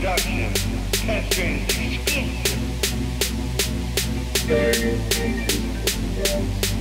production, testing, exclusive.